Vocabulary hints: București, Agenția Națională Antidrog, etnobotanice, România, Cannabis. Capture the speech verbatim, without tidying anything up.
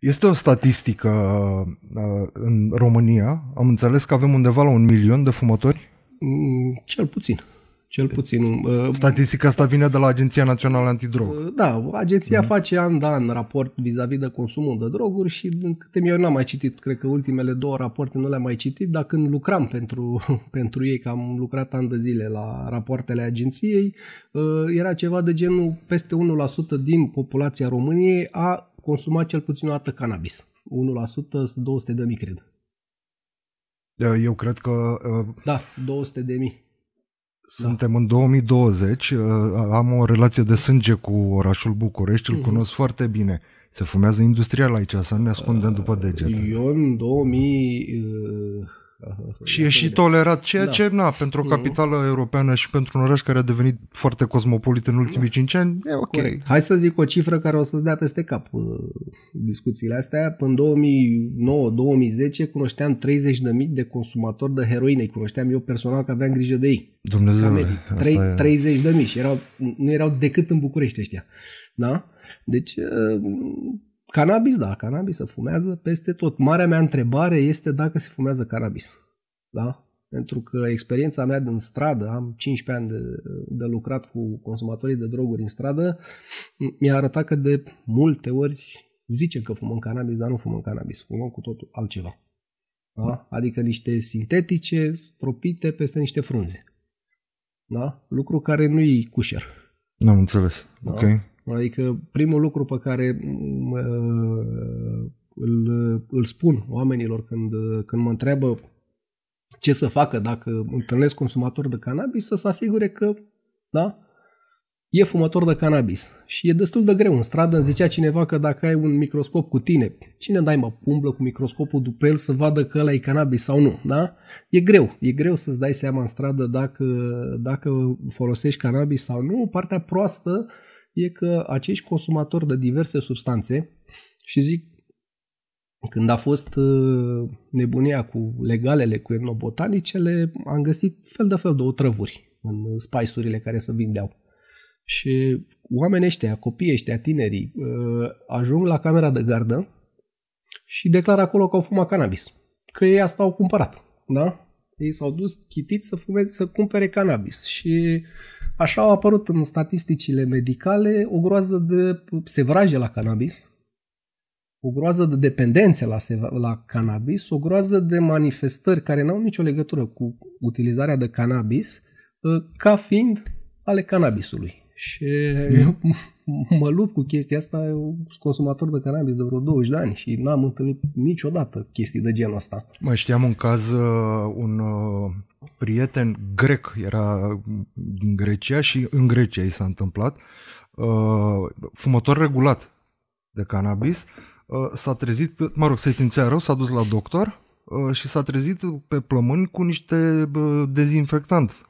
Este o statistică în România, am înțeles că avem undeva la un milion de fumători? Cel puțin. Cel puțin. Statistica asta vine de la Agenția Națională Antidrog. Da, agenția mm-hmm. face an de an raport vis-a-vis de consumul de droguri și din câte eu n-am mai citit, cred că ultimele două rapoarte nu le-am mai citit, dar când lucram pentru, pentru ei, că am lucrat an de zile la rapoartele agenției, era ceva de genul peste unu la sută din populația României a consumat cel puțin o dată cannabis. unu la sută, două sute de mii, cred. Eu cred că... Da, două sute de mii. Suntem da. În două mii douăzeci, am o relație de sânge cu orașul București, îl cunosc mm-hmm. foarte bine. Se fumează industrial aici, să nu ne ascundem uh, după degete. Eu în două mii... Uh, și e și tolerat, ceea da. ce, na, pentru o capitală mm-hmm. europeană și pentru un oraș care a devenit foarte cosmopolit în ultimii cinci da. ani, e ok. Corect. Hai să zic o cifră care o să-ți dea peste cap uh, discuțiile astea. Până în două mii nouă două mii zece cunoșteam treizeci de mii de consumatori de heroină. Îi cunoșteam eu personal că aveam grijă de ei. Dumnezeule, asta treizeci de mii și erau, nu erau decât în București ăștia. Da? Deci... Uh, Cannabis, da, cannabis se fumează peste tot. Marea mea întrebare este dacă se fumează cannabis. Da? Pentru că experiența mea din stradă, am cincisprezece ani de, de lucrat cu consumatorii de droguri în stradă, mi-a arătat că de multe ori zice că fumăm cannabis, dar nu fumăm cannabis. Fumăm cu totul altceva. Da? Adică niște sintetice stropite peste niște frunze. Da? Lucru care nu-i cușer. N-am înțeles. Da? Ok. Adică primul lucru pe care uh, îl, îl spun oamenilor când, când mă întreabă ce să facă dacă întâlnesc consumator de cannabis, să se asigure că da, e fumător de cannabis. Și e destul de greu. În stradă îmi zicea cineva că dacă ai un microscop cu tine, cine dai mă umblă cu microscopul după el să vadă că ăla e cannabis sau nu. Da? E greu. E greu să-ți dai seama în stradă dacă, dacă folosești cannabis sau nu. Partea proastă e că acești consumatori de diverse substanțe, și zic, când a fost nebunia cu legalele, cu etnobotanicele, am găsit fel de fel de otrăvuri în spice-urile care se vindeau. Și oamenii ăștia, copiii ăștia, tinerii, ajung la camera de gardă și declară acolo că au fumat cannabis. Că ei asta au cumpărat. Da? Ei s-au dus chitiți să fumeze, să cumpere cannabis. Și... Așa au apărut în statisticile medicale o groază de sevraje la cannabis, o groază de dependențe la, seva- la cannabis, o groază de manifestări care n-au nicio legătură cu utilizarea de cannabis, ca fiind ale cannabisului. Și eu mă lupt cu chestia asta, eu sunt consumator de cannabis de vreo douăzeci de ani și n-am întâlnit niciodată chestii de genul ăsta. Mă, știam un caz, un prieten grec, era din Grecia și în Grecia i s-a întâmplat, fumător regulat de cannabis, s-a trezit, mă rog, se simțea rău, s-a dus la doctor și s-a trezit pe plămâni cu niște dezinfectant